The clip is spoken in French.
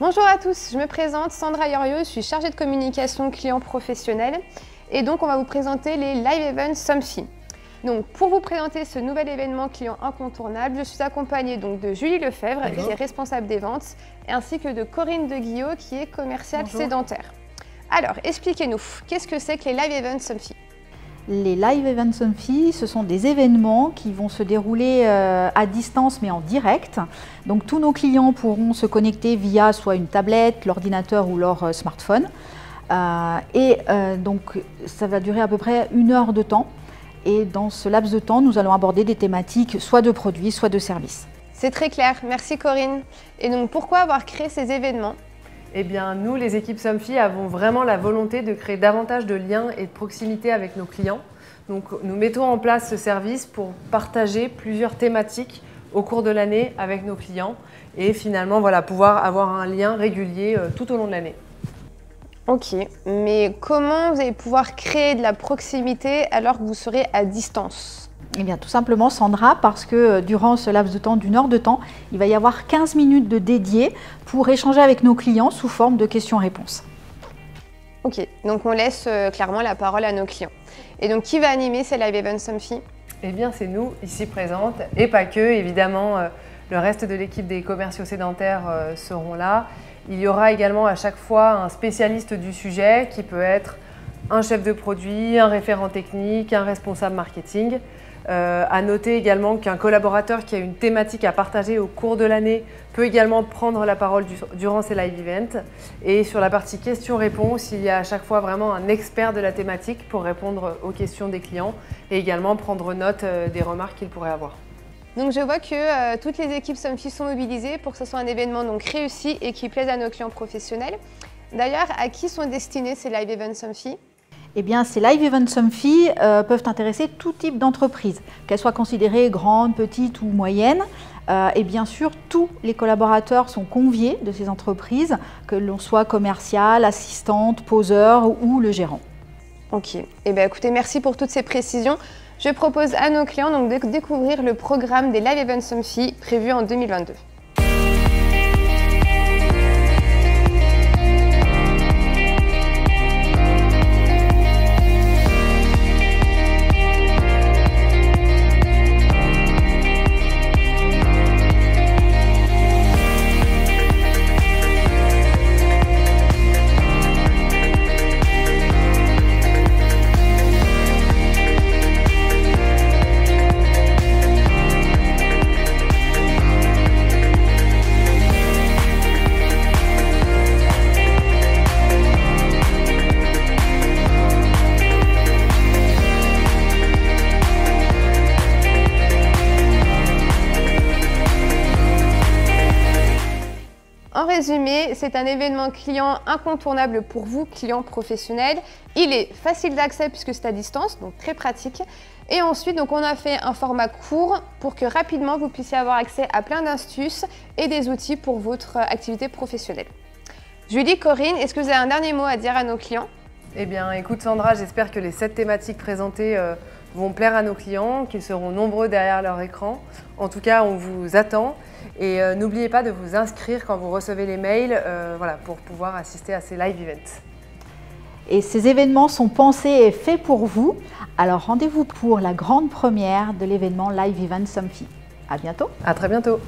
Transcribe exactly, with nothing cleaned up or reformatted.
Bonjour à tous, je me présente Sandra Iorio, je suis chargée de communication client professionnel et donc on va vous présenter les Live Events Somfy. Donc pour vous présenter ce nouvel événement client incontournable, je suis accompagnée donc de Julie Lefebvre, Bonjour. Qui est responsable des ventes, ainsi que de Corinne de Guillot, qui est commerciale Bonjour. Sédentaire. Alors expliquez-nous, qu'est-ce que c'est que les Live Events Somfy? Les Live Events Somfy, ce sont des événements qui vont se dérouler à distance mais en direct. Donc tous nos clients pourront se connecter via soit une tablette, l'ordinateur ou leur smartphone. Euh, et euh, donc ça va durer à peu près une heure de temps. Et dans ce laps de temps, nous allons aborder des thématiques soit de produits, soit de services. C'est très clair, merci Corinne. Et donc pourquoi avoir créé ces événements ? Eh bien, nous, les équipes Somfy, avons vraiment la volonté de créer davantage de liens et de proximité avec nos clients. Donc, nous mettons en place ce service pour partager plusieurs thématiques au cours de l'année avec nos clients et finalement, voilà, pouvoir avoir un lien régulier euh, tout au long de l'année. Ok, mais comment vous allez pouvoir créer de la proximité alors que vous serez à distance ? Eh bien, tout simplement, Sandra, parce que durant ce laps de temps, d'une heure de temps, il va y avoir quinze minutes de dédiées pour échanger avec nos clients sous forme de questions-réponses. Ok, donc on laisse euh, clairement la parole à nos clients. Et donc, qui va animer ces Live Events Somfy? Eh bien, c'est nous, ici présentes, et pas que, évidemment, euh, le reste de l'équipe des commerciaux sédentaires euh, seront là. Il y aura également à chaque fois un spécialiste du sujet qui peut être un chef de produit, un référent technique, un responsable marketing. Euh, à noter également qu'un collaborateur qui a une thématique à partager au cours de l'année peut également prendre la parole du, durant ces live events. Et sur la partie questions-réponses, il y a à chaque fois vraiment un expert de la thématique pour répondre aux questions des clients et également prendre note euh, des remarques qu'ils pourraient avoir. Donc je vois que euh, toutes les équipes Somfy sont mobilisées pour que ce soit un événement donc réussi et qui plaise à nos clients professionnels. D'ailleurs, à qui sont destinés ces Live Events Somfy ? Eh bien, ces Live Events Somfy euh, peuvent intéresser tout type d'entreprise, qu'elles soient considérées grandes, petites ou moyennes. Euh, et bien sûr, tous les collaborateurs sont conviés de ces entreprises, que l'on soit commercial, assistante, poseur ou le gérant. Ok. Eh bien, écoutez, merci pour toutes ces précisions. Je propose à nos clients donc, de découvrir le programme des Live Events Somfy prévu en deux mille vingt-deux. En résumé, c'est un événement client incontournable pour vous, clients professionnels. Il est facile d'accès puisque c'est à distance, donc très pratique. Et ensuite, donc, on a fait un format court pour que rapidement vous puissiez avoir accès à plein d'astuces et des outils pour votre activité professionnelle. Julie, Corinne, est-ce que vous avez un dernier mot à dire à nos clients? Eh bien, écoute Sandra, j'espère que les sept thématiques présentées euh, vont plaire à nos clients, qu'ils seront nombreux derrière leur écran. En tout cas, on vous attend. Et euh, n'oubliez pas de vous inscrire quand vous recevez les mails euh, voilà, pour pouvoir assister à ces live events. Et ces événements sont pensés et faits pour vous. Alors rendez-vous pour la grande première de l'événement Live Event Somfy. À bientôt. À très bientôt.